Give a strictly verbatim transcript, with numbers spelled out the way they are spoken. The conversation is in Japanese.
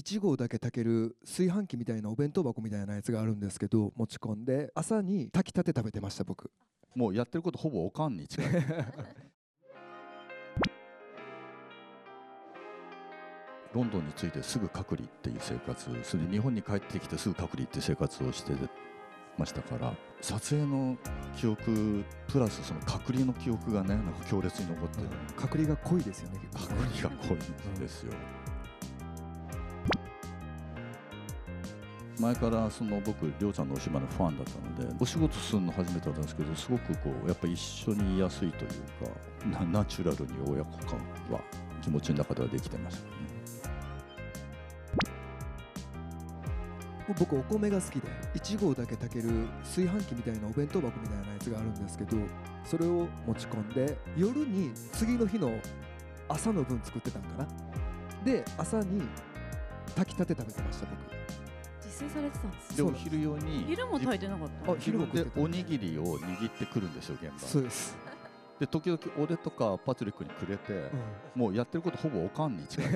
いち合だけ炊ける炊飯器みたいなお弁当箱みたいなやつがあるんですけど、持ち込んで朝に炊きたて食べてました。僕もうやってることほぼおかんに近いロンドンに着いてすぐ隔離っていう生活、それで日本に帰ってきてすぐ隔離っていう生活をしてましたから、撮影の記憶プラスその隔離の記憶がね、なんか強烈に残ってる。隔離が濃いですよね。隔離が濃いですよ。前からその僕りょうちゃんのお芝居のファンだったので、お仕事するの初めてだったんですけど、すごくこうやっぱ一緒にいやすいというか、ナチュラルに親子感は気持ちの中ではできてましたね。僕お米が好きでいち合だけ炊ける炊飯器みたいなお弁当箱みたいなやつがあるんですけど、それを持ち込んで夜に次の日の朝の分作ってたんかな。で朝に炊きたて食べてました。僕実践されてたんです。でお昼用に昼も炊いてなかった。あ、昼も食ってた。おにぎりを握ってくるんですよ、現場。そうです。で時々俺とかパトリックにくれて、うん、もうやってることほぼおかんに近い